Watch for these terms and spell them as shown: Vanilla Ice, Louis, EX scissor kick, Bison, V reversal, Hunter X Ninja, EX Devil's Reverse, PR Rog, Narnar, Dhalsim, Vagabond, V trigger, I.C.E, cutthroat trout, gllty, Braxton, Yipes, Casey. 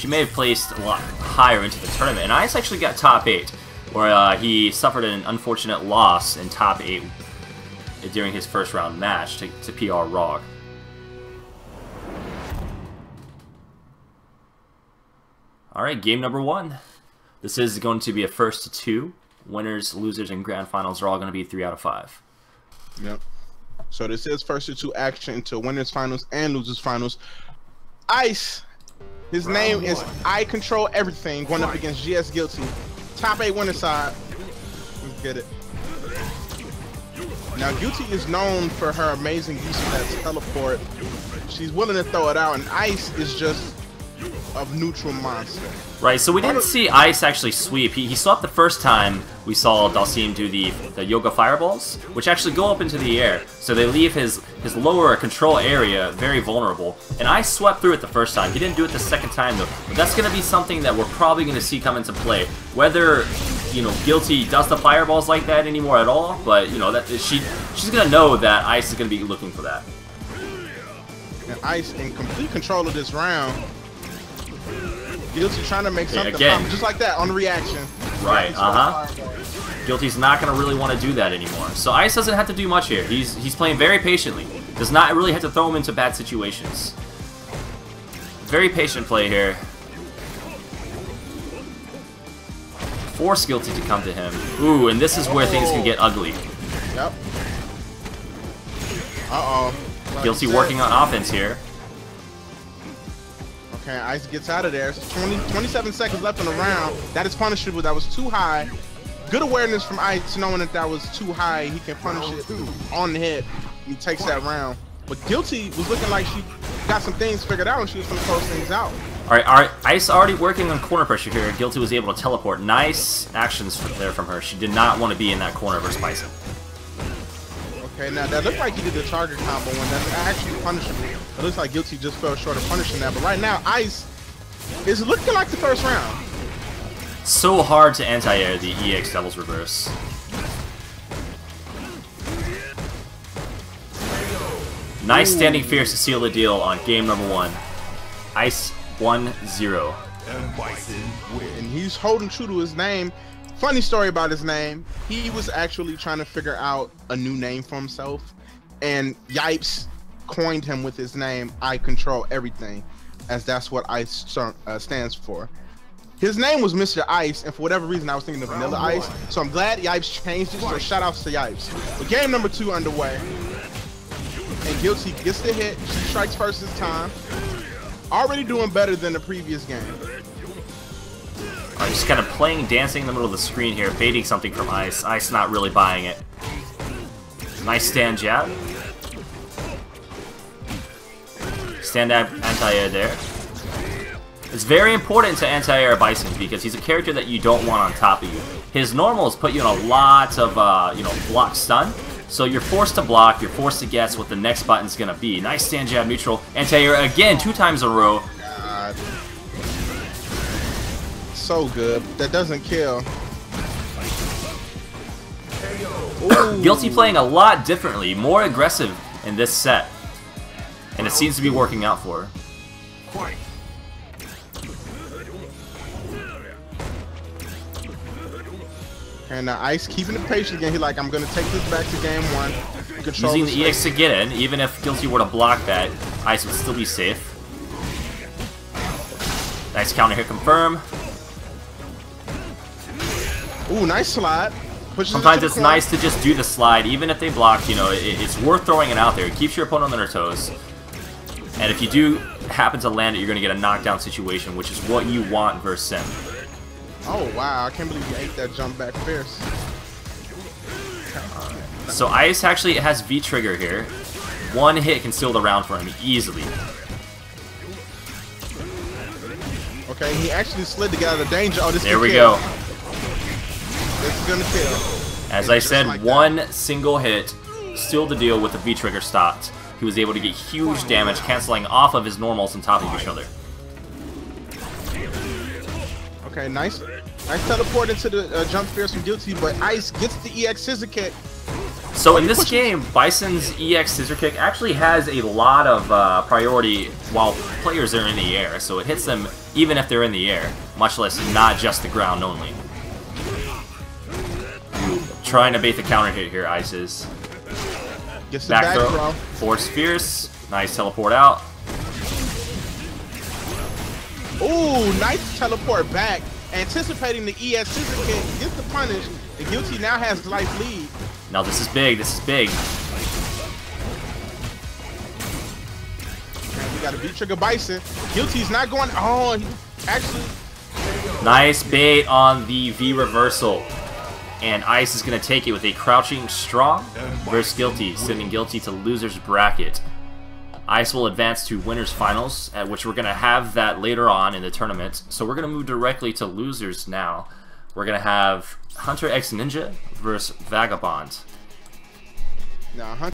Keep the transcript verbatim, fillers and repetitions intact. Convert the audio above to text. she may have placed a lot higher into the tournament. And Ice actually got top eight, where uh, he suffered an unfortunate loss in top eight during his first round match to, to P R Rog. Alright, game number one. This is going to be a first to two. Winners, losers, and grand finals are all going to be three out of five. Yep. So this is first to two action to winners finals and losers finals. Ice, his round name one. Is I Control Everything, going up against G S Guilty. Top eight winner side. Let's get it. Now, Guilty is known for her amazing use of that teleport. She's willing to throw it out, and Ice is just of neutral monster. Right, so we didn't see Ice actually sweep. He, he swept the first time we saw Dhalsim do the, the Yoga Fireballs, which actually go up into the air, so they leave his, his lower control area very vulnerable. And Ice swept through it the first time. He didn't do it the second time, though. But that's going to be something that we're probably going to see come into play. Whether, you know, Guilty does the Fireballs like that anymore at all, but, you know, that she she's going to know that Ice is going to be looking for that. And Ice in complete control of this round. Guilty trying to make something happen, just like that, on reaction. Right, uh-huh. Guilty's not going to really want to do that anymore. So Ice doesn't have to do much here. He's he's playing very patiently. Does not really have to throw him into bad situations. Very patient play here. Force Guilty to come to him. Ooh, and this is where oh. things can get ugly. Yep. Uh-oh. Like Guilty working on offense here. Okay, Ice gets out of there. twenty, twenty-seven seconds left in the round. That is punishable. That was too high. Good awareness from Ice, knowing that that was too high. He can punish it on the head. He takes that round. But Guilty was looking like she got some things figured out and she was going to close things out. All right, all right, Ice already working on corner pressure here. Guilty was able to teleport. Nice actions from there from her. She did not want to be in that corner versus Bison. Okay, now that looked like he did the target combo one. That's actually punishable. It looks like Guilty just fell short of punishing that, but right now, Ice is looking like the first round. So hard to anti-air the E X Devil's Reverse. Nice Ooh. Standing fierce to seal the deal on game number one. Ice one zero. And he's holding true to his name. Funny story about his name. He was actually trying to figure out a new name for himself, and Yipes coined him with his name, I Control Everything, as that's what Ice uh, stands for. His name was Mister Ice, and for whatever reason, I was thinking of Vanilla Ice, so I'm glad Yipes changed it, so shout outs to Yipes. But game number two underway, and Guilty gets the hit. She strikes first this time, already doing better than the previous game. All right, just kind of playing, dancing in the middle of the screen here, baiting something from Ice. Ice not really buying it. Nice stand jab. Stand anti-air there. It's very important to anti-air Bison because he's a character that you don't want on top of you. His normals put you in a lot of uh, you know, block stun, so you're forced to block, you're forced to guess what the next button's gonna be. Nice stand jab neutral, anti-air again two times in a row. God. So good, that doesn't kill. Guilty playing a lot differently, more aggressive in this set. And it seems to be working out for her. And uh, Ice keeping it patient again. He like, I'm going to take this back to game one. Control using the E X to get in. Even if Guilty were to block that, Ice would still be safe. Nice counter here. Confirm. Ooh, nice slide. Pushes Sometimes it it's nice to just do the slide. Even if they block, you know, it, it's worth throwing it out there. It keeps your opponent on their toes. And if you do happen to land it, you're going to get a knockdown situation, which is what you want versus Sim. Oh, wow. I can't believe you ate that jump back fierce. Uh, so Ice actually has V trigger here. One hit can seal the round for him easily. Okay, he actually slid to get out of danger. Oh, this There we kill. go. This is going to kill. As it's I said, like one that. single hit sealed the deal with the V trigger stopped. He was able to get huge damage, canceling off of his normals on top of each other. Okay, nice. Nice teleport into the uh, jump fierce from Guilty, but Ice gets the E X scissor kick. So in this game, Bison's E X scissor kick actually has a lot of uh, priority while players are in the air, so it hits them even if they're in the air, much less not just the ground only. Trying to bait the counter hit here, Ices. Gets the back throw. Force Fierce. Nice teleport out. Ooh, nice teleport back. Anticipating the E X scissor kick, gets the punish. The gllty now has life lead. Now this is big, this is big. We got a V trigger Bison. gllty's not going on. Actually. Nice bait on the V reversal. And Ice is going to take it with a crouching strong versus gllty, sending gllty to loser's bracket. Ice will advance to winner's finals, at which we're going to have that later on in the tournament. So we're going to move directly to losers now. We're going to have Hunter X Ninja versus Vagabond. Now, Hunter